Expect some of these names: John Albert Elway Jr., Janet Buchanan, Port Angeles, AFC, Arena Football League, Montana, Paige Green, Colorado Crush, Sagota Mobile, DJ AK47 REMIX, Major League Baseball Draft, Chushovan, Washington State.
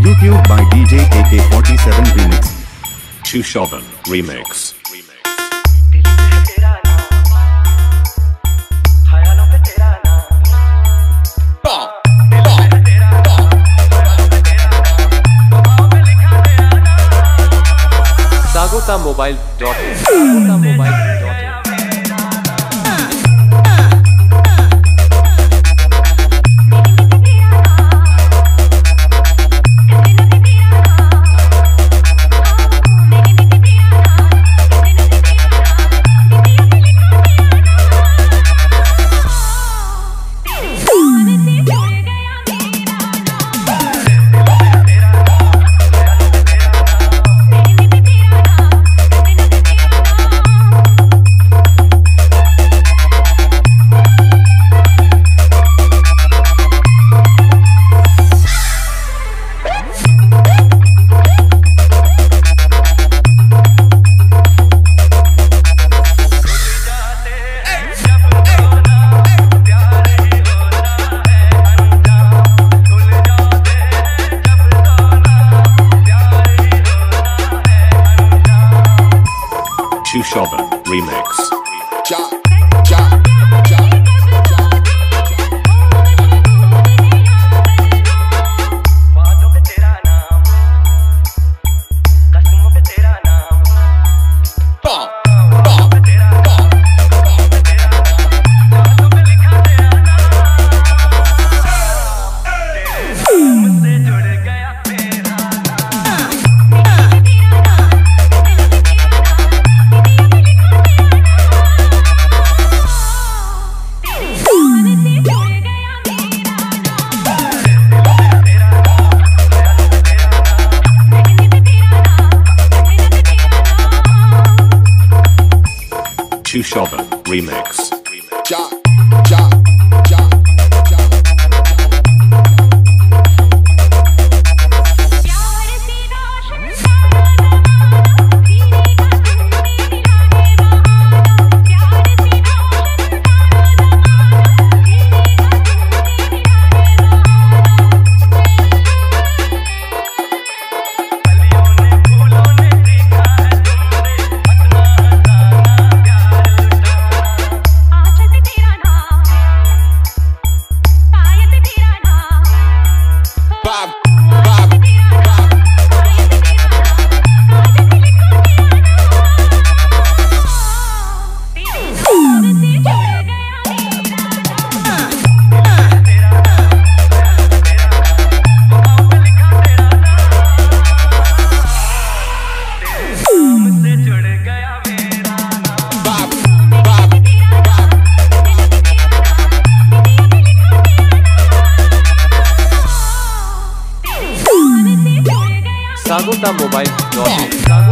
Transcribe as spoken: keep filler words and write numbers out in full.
YouTube by D J A K forty-seven Remix. Chushovan Remix. Sagota Mobile dot Sagota Mobile. Chushovan Remix. Ja, ja, ja, ja. वादों पे तेरा नाम, कसमों पे तेरा नाम, बा, बा, पे तेरा नाम, बा, पे तेरा नाम, वादों पे लिखा तेरा नाम, तेरे मुझसे जुड़ गया तेरा नाम. Chushovan Remix. Ja, ja, ja, ja. Sagota Mobile dot com.